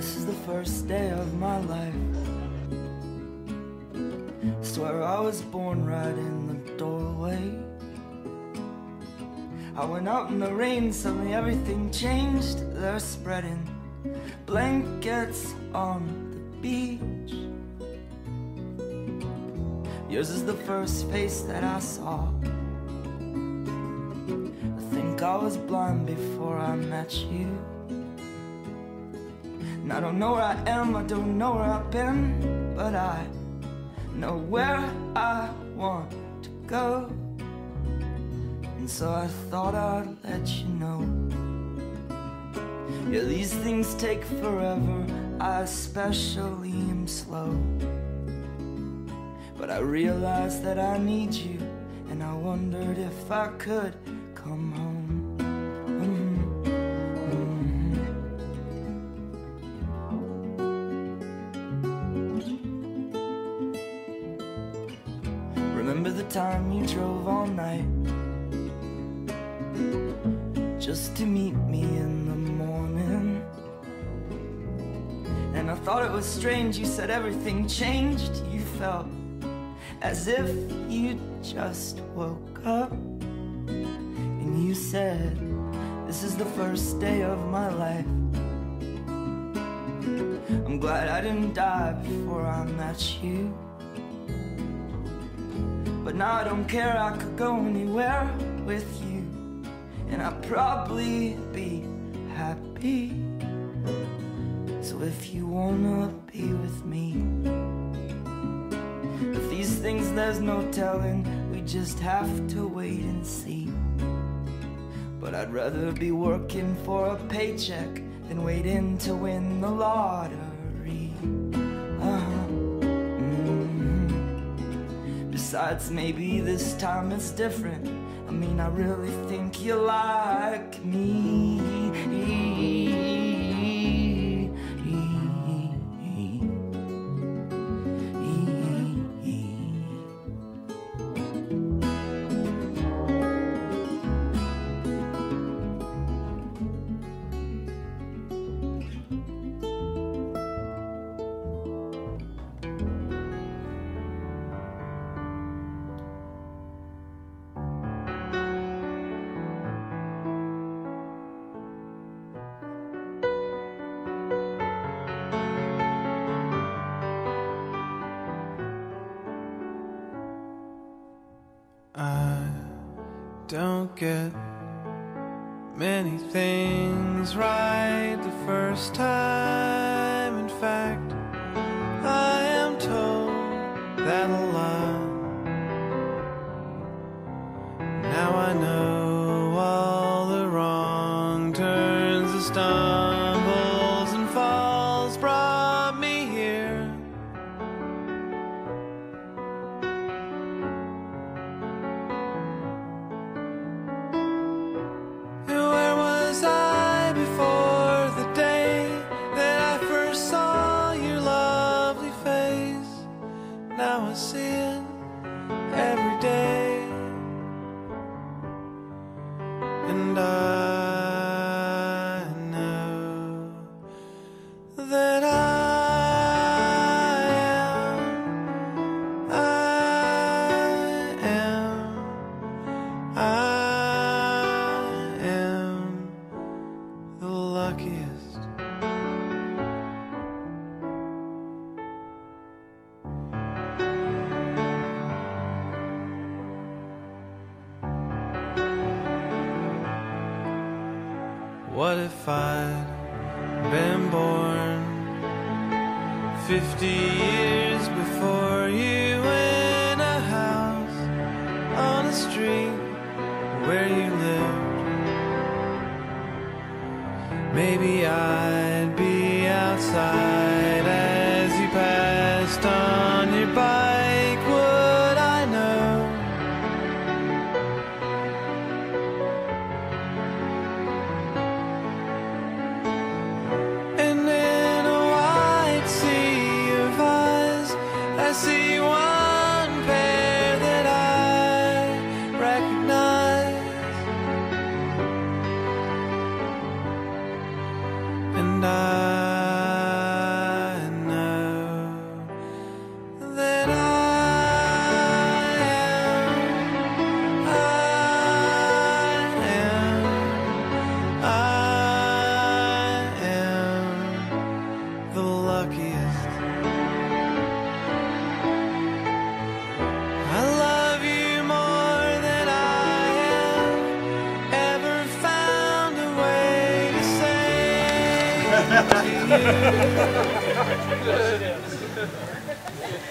This is the first day of my life. Swear I was born right in the doorway. I went out in the rain, suddenly everything changed. They're spreading blankets on the beach. Yours is the first face that I saw. I think I was blind before I met you. And I don't know where I am, I don't know where I've been, but I know where I want to go. And so I thought I'd let you know. Yeah, these things take forever, I especially am slow. But I realized that I need you, and I wondered if I could come home. Remember the time you drove all night just to meet me in the morning. And I thought it was strange, you said everything changed. You felt as if you just woke up. And you said, this is the first day of my life. I'm glad I didn't die before I met you. But now I don't care, I could go anywhere with you, and I'd probably be happy. So if you wanna be with me, with these things there's no telling, we just have to wait and see. But I'd rather be working for a paycheck than waiting to win the lottery. Besides, maybe this time it's different. I mean, I really think you like me. Don't get many things right the first time. In fact, I am told that a lot. Now I know all the wrong turns, the stumbles and falls brought me here. I see it every day, and I know that I am the luckiest. What if I'd been born 50 years before you, in a house on a street where you lived? Maybe I'd be outside as you passed on your bike. Would I know? I see one pair that I recognize, and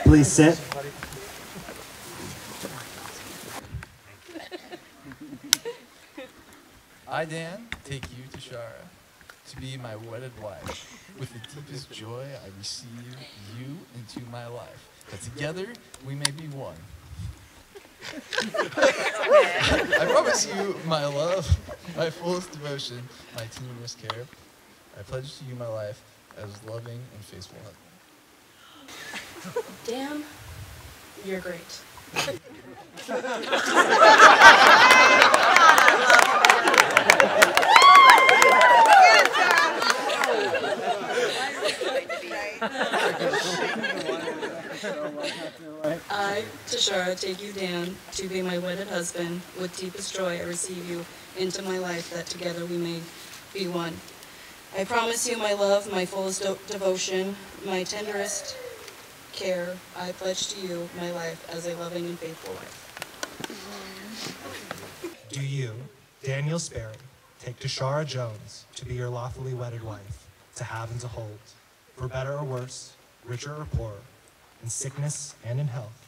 Please sit. I, Dan, take you, Tashara, to be my wedded wife. With the deepest joy, I receive you into my life, that together we may be one. I promise you my love, my fullest devotion, my tenuous care. I pledge to you my life as loving and faithful husband. Dan, you're great. I, Tashara, take you, Dan, to be my wedded husband. With deepest joy, I receive you into my life, that together we may be one. I promise you my love, my fullest devotion, my tenderest care. I pledge to you my life as a loving and faithful wife. Do you, Daniel Sperry, take Tashara Jones to be your lawfully wedded wife, to have and to hold, for better or worse, richer or poorer, in sickness and in health,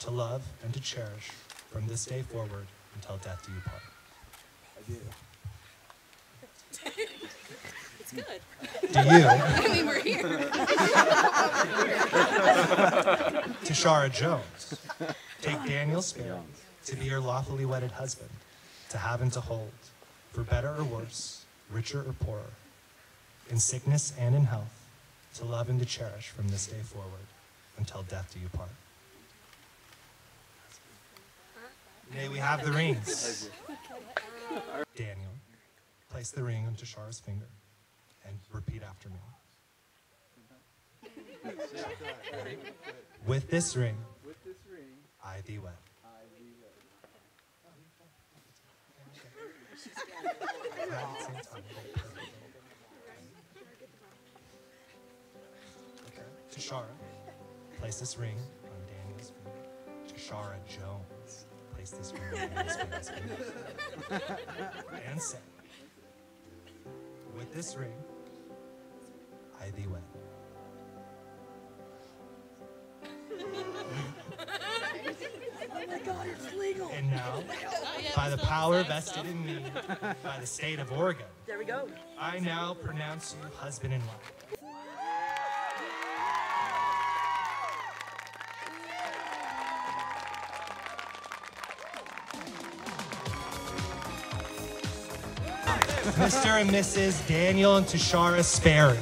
to love and to cherish from this day forward until death do you part. I do. It's good. Do you? I mean, we're here. Tashara Jones, take Daniel Sperry to be your lawfully wedded husband, to have and to hold, for better or worse, richer or poorer, in sickness and in health, to love and to cherish from this day forward until death do you part. May we have the rings. Daniel, place the ring on Tashara's finger and repeat after me. With this ring, I thee wed. Tashara, place this ring on Daniel's finger. Tashara Jones, place this ring on Daniel's finger. And say, with this ring, I thee wed. Oh my God, it's legal. And now, by the power vested in me by the state of Oregon, there we go. I now pronounce you husband and wife. Mr. and Mrs. Daniel and Tashara Sperry.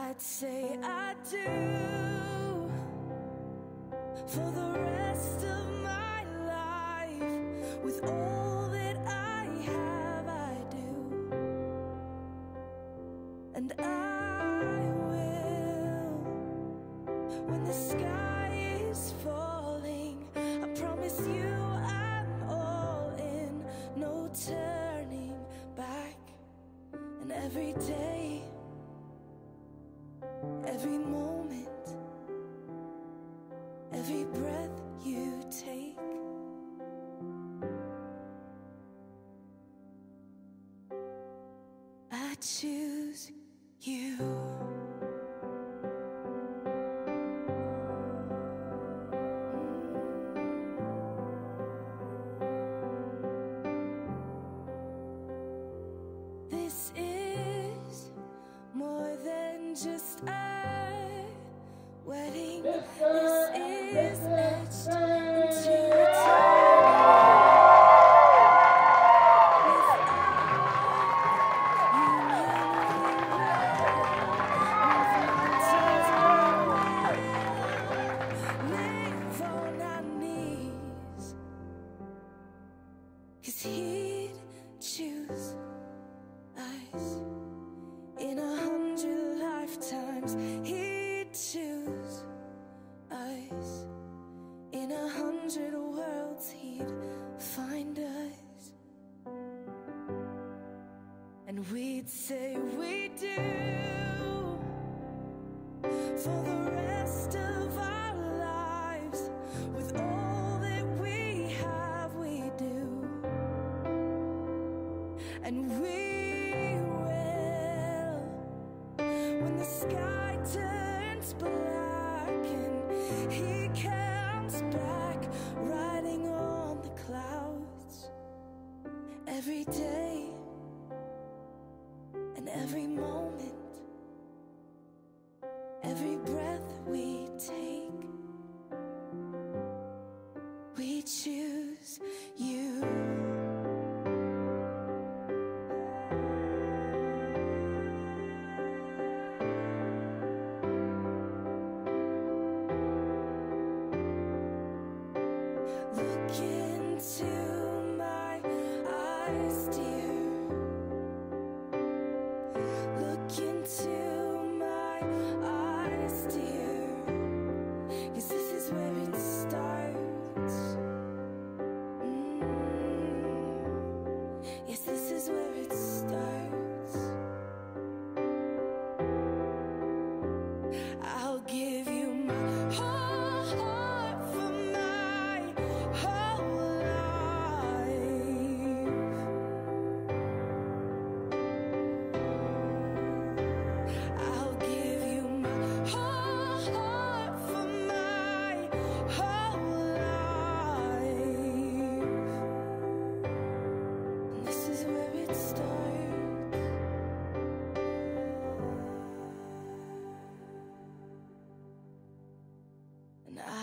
I'd say I do for the rest of my life. With all that I have, I do, and I will. When the sky is falling, I promise you I'm all in. No turning back. And every day, every moment, every breath you take, I choose you. Just a wedding. This is etched into time. With our union, live on our knees, 'cause he'd choose us in a 100 lifetimes. He'd choose us. Every day and every moment, every breath we take, we choose you.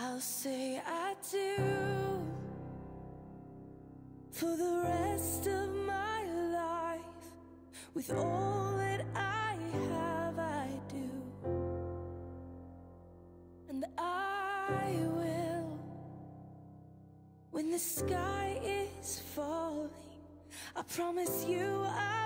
I'll say I do for the rest of my life. With all that I have, I do, and I will. When the sky is falling, I promise you I